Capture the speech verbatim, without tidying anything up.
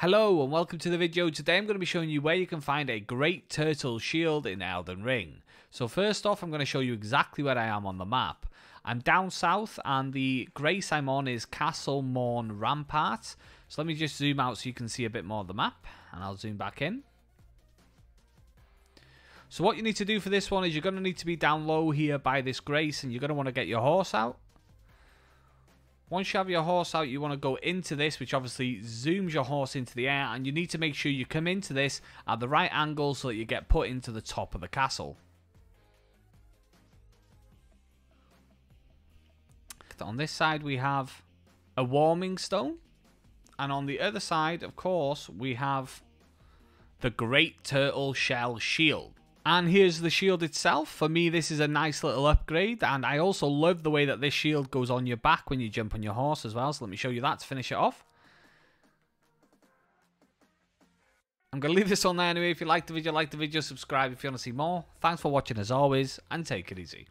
Hello and welcome to the video. Today I'm going to be showing you where you can find a great turtle shield in Elden Ring. So first off, I'm going to show you exactly where I am on the map. I'm down south and the grace I'm on is Castle Morn Rampart. So let me just zoom out so you can see a bit more of the map and I'll zoom back in. So what you need to do for this one is you're going to need to be down low here by this grace and you're going to want to get your horse out. Once you have your horse out, you want to go into this, which obviously zooms your horse into the air, and you need to make sure you come into this at the right angle so that you get put into the top of the castle. On this side, we have a warming stone, and on the other side, of course, we have the Great Turtle Shell Shield. And here's the shield itself. For me, this is a nice little upgrade. And I also love the way that this shield goes on your back when you jump on your horse as well. So let me show you that to finish it off. I'm going to leave this on there anyway. If you liked the video, like the video, subscribe if you want to see more. Thanks for watching as always, and take it easy.